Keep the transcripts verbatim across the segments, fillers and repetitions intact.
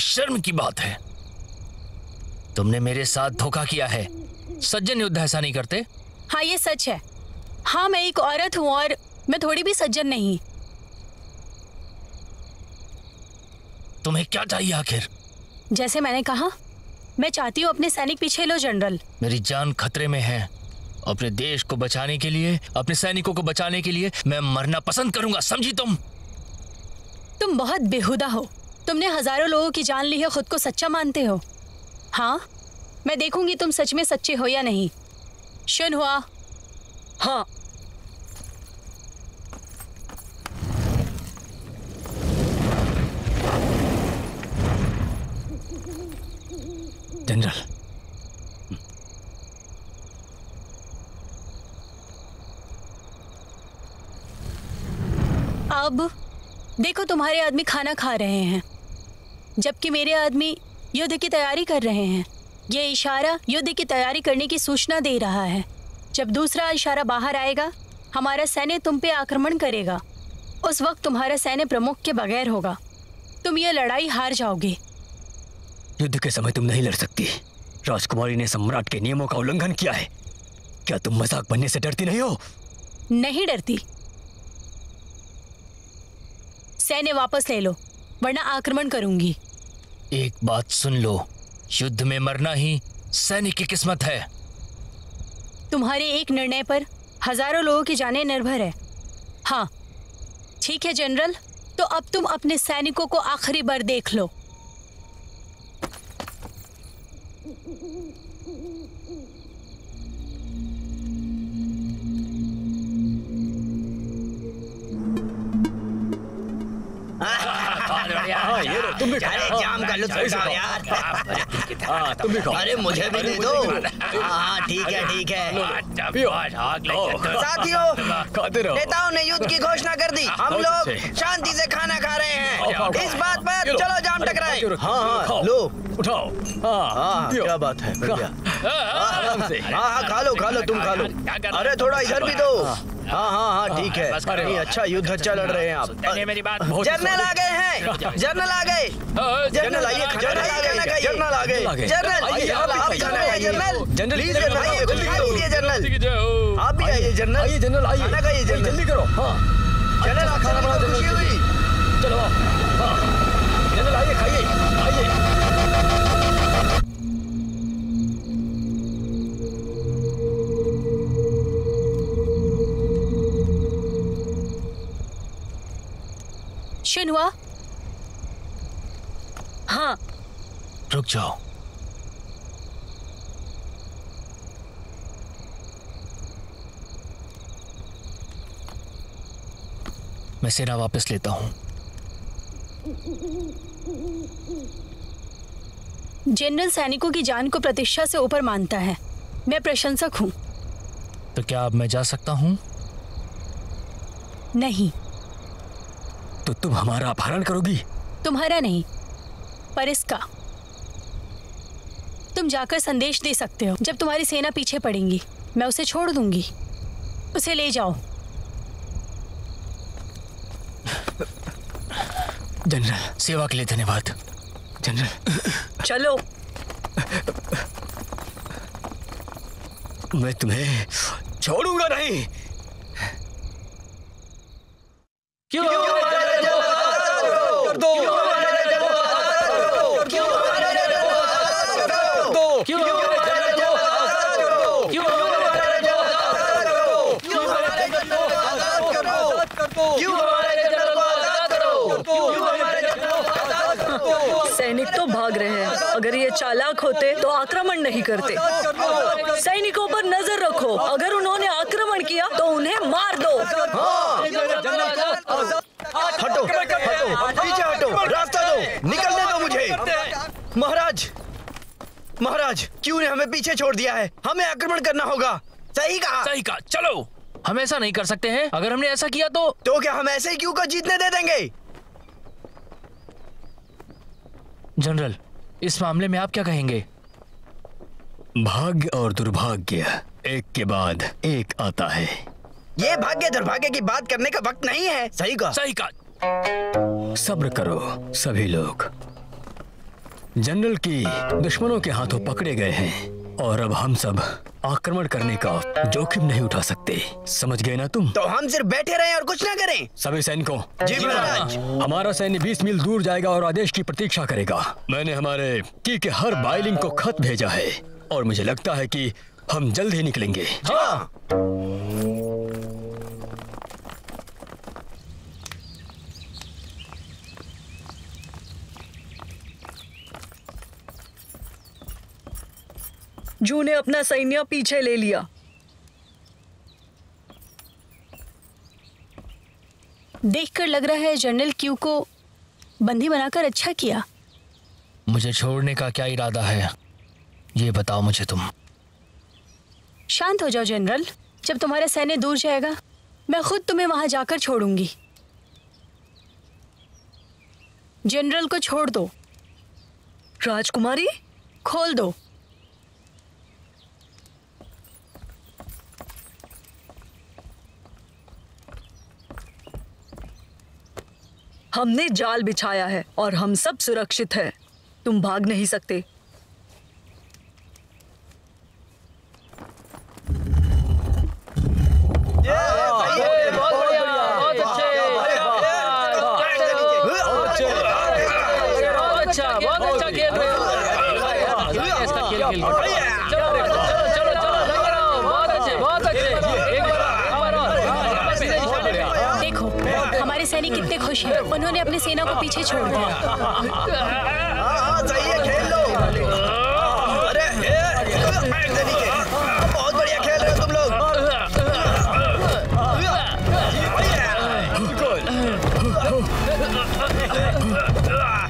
शर्म की बात है। तुमने मेरे साथ धोखा किया है। सज्जन युद्ध ऐसा नहीं करते। हाँ ये सच है। हाँ मैं एक औरत हूँ और मैं थोड़ी भी सज्जन नहीं। तुम्हें क्या चाहिए आखिर? जैसे मैंने कहा, मैं चाहती हूँ अपने सैनिक पीछे लो जनरल। मेरी जान खतरे में है। अपने देश को बचाने के लिए, अपने सैनिकों को बचाने के लिए मैं मरना पसंद करूंगा, समझी तुम? तुम बहुत बेहुदा हो। तुमने हजारों लोगों की जान ली है, खुद को सच्चा मानते हो। हाँ मैं देखूंगी तुम सच में सच्चे हो या नहीं। शुन हुआ। हाँ जनरल, अब देखो तुम्हारे आदमी खाना खा रहे हैं जबकि मेरे आदमी युद्ध की तैयारी कर रहे हैं। ये इशारा युद्ध की तैयारी करने की सूचना दे रहा है। जब दूसरा इशारा बाहर आएगा, हमारा सैन्य तुम पे आक्रमण करेगा। उस वक्त तुम्हारा सैन्य प्रमुख के बगैर होगा। तुम ये लड़ाई हार जाओगे। युद्ध के समय तुम नहीं लड़ सकती। राजकुमारी ने सम्राट के नियमों का उल्लंघन किया है। क्या तुम मजाक बनने से डरती नहीं हो? नहीं डरती। सैन्य वापस ले लो वरना आक्रमण करूंगी। एक बात सुन लो, युद्ध में मरना ही सैनिक की किस्मत है। तुम्हारे एक निर्णय पर हजारों लोगों की जानें निर्भर है। हाँ ठीक है जनरल, तो अब तुम अपने सैनिकों को आखिरी बार देख लो। तुम भी जाम का लुत्फ उठाओ यार। हाँ तुम भी खाओ। अरे मुझे भी दे दो। हाँ ठीक है ठीक है। साथियों, नेताओं ने युद्ध की घोषणा कर दी। हम लोग शांति से खाना खा रहे हैं। इस बात पर चलो जाम टकराए। हाँ हाँ लो उठाओ। हाँ क्या बात है। हाँ हाँ खा लो खा लो तुम खा लो। अरे थोड़ा इधर भी दो। हाँ हाँ हाँ ठीक है। अरे अच्छा युद्ध अच्छा लड़ रहे हैं आप। जनरल आ गए हैं। जनरल आ गए। जनरल आइए। जनरल आ गए। जनरल आ गए। जनरल आइए। आप खाना खाइए जनरल। जनरल प्लीज आइए। जनरल आप भी आइए। जनरल आइए। जनरल आइए। खाना खाइए जनरल। जल्दी करो। हाँ जनरल आप खाना बना। खुशी हुई। चलो हाँ जनरल आइए खाइए आइए। हुआ? हाँ रुक जाओ। मैं सेना वापस लेता हूं। जनरल सैनिकों की जान को प्रतिष्ठा से ऊपर मानता है। मैं प्रशंसक हूं। तो क्या अब मैं जा सकता हूं? नहीं। तो तुम हमारा अपहरण करोगी? तुम्हारा नहीं पर इसका। तुम जाकर संदेश दे सकते हो। जब तुम्हारी सेना पीछे पड़ेगी मैं उसे छोड़ दूंगी। उसे ले जाओ। जनरल सेवा के लिए धन्यवाद। जनरल चलो। मैं तुम्हें छोड़ूंगा नहीं। क्यों दो क्यों दो क्यों क्यों सैनिक तो भाग रहे हैं। अगर ये चालाक होते तो आक्रमण नहीं करते। सैनिकों पर नजर रखो। अगर उन्होंने आक्रमण किया तो उन्हें मार दो। हटो हटो पीछे हटो। रास्ता दो। निकलने दो मुझे। महाराज महाराज क्यों ने हमें पीछे छोड़ दिया है? हमें आक्रमण करना होगा। सही कहा सही कहा। चलो हम ऐसा नहीं कर सकते हैं। अगर हमने ऐसा किया तो तो क्या हम ऐसे ही क्यों को जीतने दे देंगे? जनरल इस मामले में आप क्या कहेंगे? भाग्य और दुर्भाग्य एक के बाद एक आता है। ये भाग्य दुर्भाग्य की बात करने का वक्त नहीं है। सही कहा सही कहा। सब्र करो सभी लोग। जनरल की दुश्मनों के हाथों पकड़े गए हैं और अब हम सब आक्रमण करने का जोखिम नहीं उठा सकते। समझ गए ना तुम? तो हम सिर्फ बैठे रहें और कुछ ना करें? सभी सैनिकों, जी महाराज। हमारा सैन्य बीस मील दूर जाएगा और आदेश की प्रतीक्षा करेगा। मैंने हमारे की के हर बाइलिंग को खत भेजा है और मुझे लगता है कि हम जल्द ही निकलेंगे। हाँ। जू ने अपना सैन्य पीछे ले लिया। देखकर लग रहा है जनरल क्यू को बंदी बनाकर अच्छा किया। मुझे छोड़ने का क्या इरादा है ये बताओ मुझे तुम। शांत हो जाओ जनरल, जब तुम्हारा सैन्य दूर जाएगा मैं खुद तुम्हें वहां जाकर छोड़ूंगी। जनरल को छोड़ दो। राजकुमारी खोल दो। हमने जाल बिछाया है और हम सब सुरक्षित है। तुम भाग नहीं सकते। कितने खुश हैं, उन्होंने अपनी सेना को पीछे छोड़ दिया। खेल लो। अरे बहुत बढ़िया खेल रहे हो तुम लोग।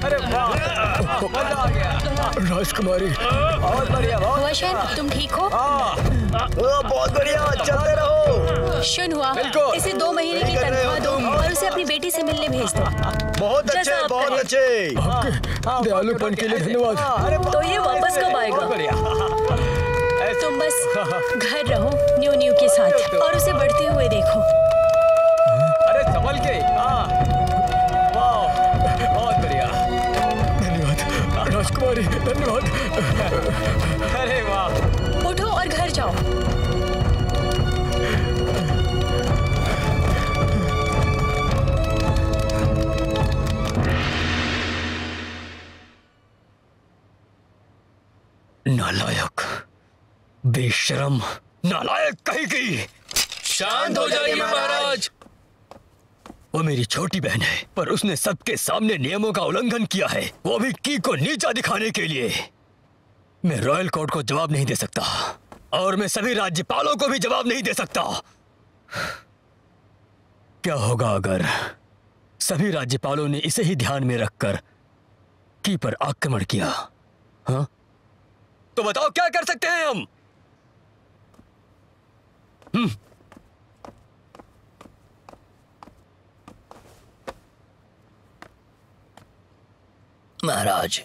अरे मजा आ गया। राजकुमारी बहुत बढ़िया। वशन तुम ठीक हो? बहुत बढ़िया, चलते रहो। शुन हुआ इसे दो महीने की तनख्वाह दो और उसे अपनी बेटी से मिलने भेज दो। बहुत अच्छे, बहुत अच्छे। दयालुपन के लिए धन्यवाद। तो ये वापस कब आएगा? तुम बस घर रहो न्यू न्यू के साथ और उसे बढ़ते हुए देखो। अरे संभल के। बहुत बढ़िया, धन्यवाद राजकुमारी, धन्यवाद। अरे वाह, उठो और घर जाओ। नालायक, बेशरम, नालायक कही गई। शांत हो जाइए महाराज। वो मेरी छोटी बहन है पर उसने सबके सामने नियमों का उल्लंघन किया है, वो भी की को नीचा दिखाने के लिए। मैं रॉयल कोर्ट को जवाब नहीं दे सकता और मैं सभी राज्यपालों को भी जवाब नहीं दे सकता। क्या होगा अगर सभी राज्यपालों ने इसे ही ध्यान में रखकर की पर आक्रमण किया? हाँ, तो बताओ क्या कर सकते हैं हम? हम्म, महाराज,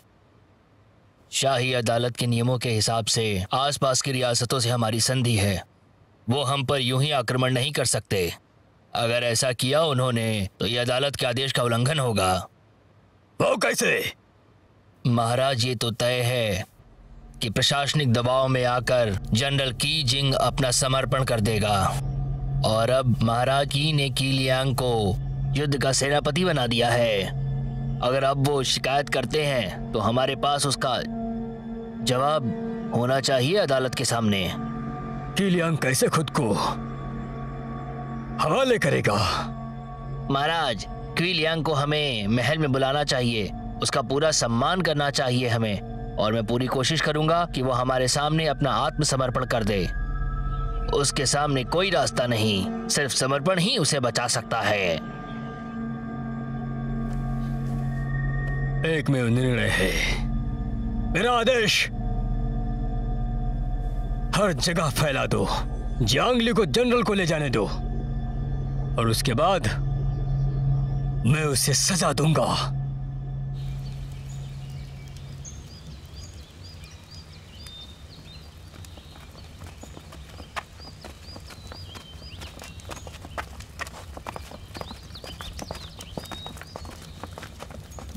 शाही अदालत के नियमों के हिसाब से आसपास की रियासतों से हमारी संधि है। वो हम पर यूं ही आक्रमण नहीं कर सकते। अगर ऐसा किया उन्होंने तो ये अदालत के आदेश का उल्लंघन होगा। वो कैसे? महाराज ये तो तय है कि प्रशासनिक दबाव में आकर जनरल की जिंग अपना समर्पण कर देगा और अब महाराज की ने कीलियांग को युद्ध का सेनापति बना दिया है। अगर अब वो शिकायत करते हैं तो हमारे पास उसका जवाब होना चाहिए अदालत के सामने। कीलियांग कैसे खुद को हवाले करेगा? महाराज, कीलियांग को हमें महल में बुलाना चाहिए, उसका पूरा सम्मान करना चाहिए हमें और मैं पूरी कोशिश करूंगा कि वो हमारे सामने अपना आत्मसमर्पण कर दे। उसके सामने कोई रास्ता नहीं, सिर्फ समर्पण ही उसे बचा सकता है। एक में निर्णय है। मेरा आदेश हर जगह फैला दो। जियांग ली को जनरल को ले जाने दो और उसके बाद मैं उसे सजा दूंगा।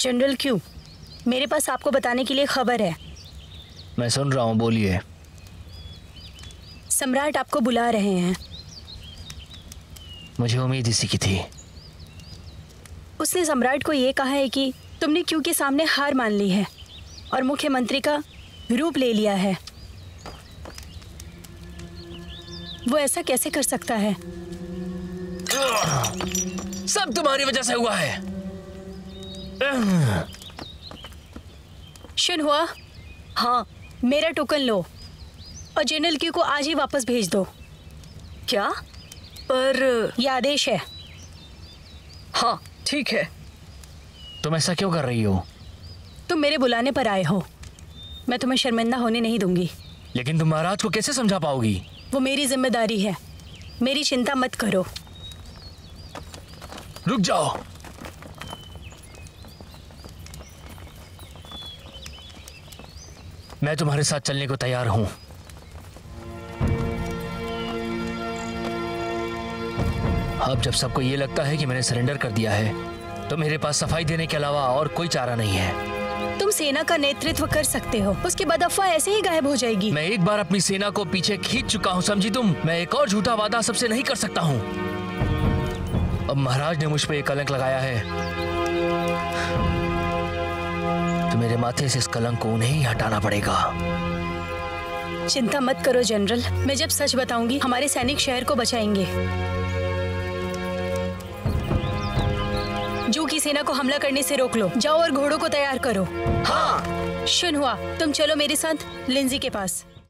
जनरल क्यू, मेरे पास आपको बताने के लिए खबर है। मैं सुन रहा हूँ, बोलिए। सम्राट आपको बुला रहे हैं। मुझे उम्मीद इसी की थी। उसने सम्राट को ये कहा है कि तुमने क्यों के सामने हार मान ली है और मुख्यमंत्री का रूप ले लिया है। वो ऐसा कैसे कर सकता है? सब तुम्हारी वजह से हुआ है। शुन हुआ, हाँ मेरा टोकन लो और जनरल क्यू को आज ही वापस भेज दो। क्या? पर यह आदेश है। हाँ ठीक है। तुम ऐसा क्यों कर रही हो? तुम मेरे बुलाने पर आए हो, मैं तुम्हें शर्मिंदा होने नहीं दूंगी। लेकिन तुम महाराज को कैसे समझा पाओगी? वो मेरी जिम्मेदारी है, मेरी चिंता मत करो। रुक जाओ। मैं तुम्हारे साथ चलने को तैयार हूं। अब जब सबको ये लगता है कि मैंने सरेंडर कर दिया है तो मेरे पास सफाई देने के अलावा और कोई चारा नहीं है। तुम सेना का नेतृत्व कर सकते हो, उसके बाद अफवाह ऐसे ही गायब हो जाएगी। मैं एक बार अपनी सेना को पीछे खींच चुका हूँ, समझी तुम? मैं एक और झूठा वादा सबसे नहीं कर सकता हूँ। अब महाराज ने मुझ पे एक कलंक लगाया है तो मेरे माथे से इस कलंक को उन्हें ही हटाना पड़ेगा। चिंता मत करो जनरल, मैं जब सच बताऊंगी हमारे सैनिक शहर को बचाएंगे। जू की सेना को हमला करने से रोक लो। जाओ और घोड़ों को तैयार करो। हाँ। शुन हुआ, तुम चलो मेरे साथ लिंजी के पास।